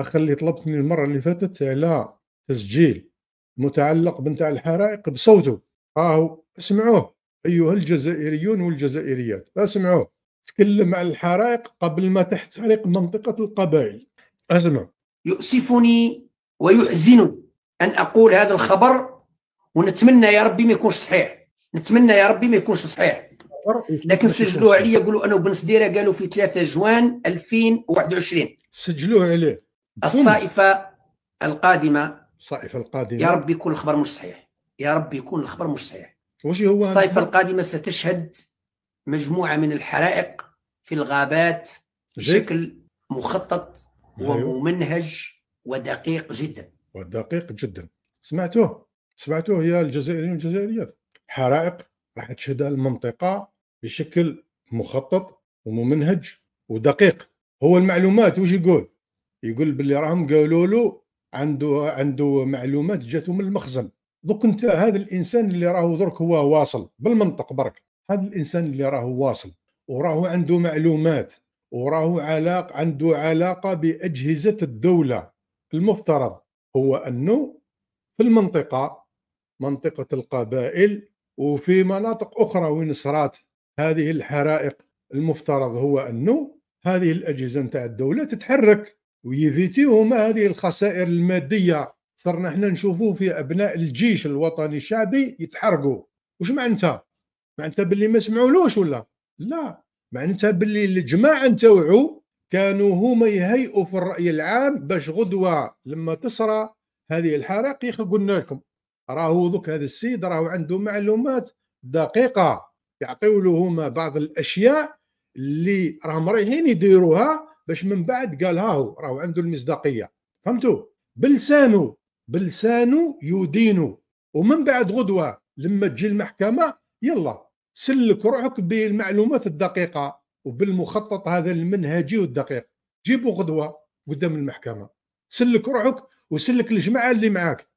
أخ اللي طلبت مني المرة اللي فاتت على تسجيل متعلق بنتاع الحرائق بصوته، راهو اسمعوه أيها الجزائريون والجزائريات، اسمعوه تكلم على الحرائق قبل ما تحترق منطقة القبائل. اسمعوا. يؤسفني ويحزنني أن أقول هذا الخبر، ونتمنى يا ربي ما يكونش صحيح، نتمنى يا ربي ما يكونش صحيح، لكن سجلوه عليا. يقولوا أنه بن سديرة قالوا في 3 جوان 2021 سجلوه عليه. الصائفة القادمة، الصائفة القادمة، يا ربي يكون الخبر مش صحيح، يا ربي يكون الخبر مش صحيح. واش هو؟ الصائفة القادمة ستشهد مجموعة من الحرائق في الغابات بشكل مخطط وممنهج ودقيق جدا، ودقيق جدا. سمعتوه، سمعتوه يا الجزائريين والجزائريات، حرائق راح تشهدها المنطقة بشكل مخطط وممنهج ودقيق. هو المعلومات واش يقول؟ يقول باللي راهم قالوا له، عنده معلومات جاتو من المخزن. دوك انت هذا الانسان اللي راهو درك هو واصل بالمنطق برك، هذا الانسان اللي راهو واصل وراهو عنده معلومات وراهو عنده علاقه باجهزه الدوله. المفترض هو انه في المنطقه، منطقه القبائل وفي مناطق اخرى وين صرات هذه الحرائق، المفترض هو انه هذه الاجهزه نتاع الدوله تتحرك ويفيتيو ما هذه الخسائر الماديه. صرنا احنا نشوفوه في ابناء الجيش الوطني الشعبي يتحرقوا. واش معناتها؟ معناتها باللي ما سمعولوش ولا؟ لا، معناتها باللي الجماعه نتاوعو كانوا هما يهيئوا في الراي العام باش غدوه لما تصرى هذه الحرائق قلنا لكم راهو ذوك هذا السيد راهو عنده معلومات دقيقه، يعطيو له هما بعض الاشياء اللي راهم رايحين يديروها باش من بعد قالها هو، راهو عنده المصداقيه. فهمتوا؟ بلسانه، بلسانه يدينه، ومن بعد غدوه لما تجي المحكمه يلا سلك روحك بالمعلومات الدقيقه وبالمخطط هذا المنهجي والدقيق. جيبوا غدوه قدام المحكمه، سلك روحك وسلك الجماعه اللي معاك،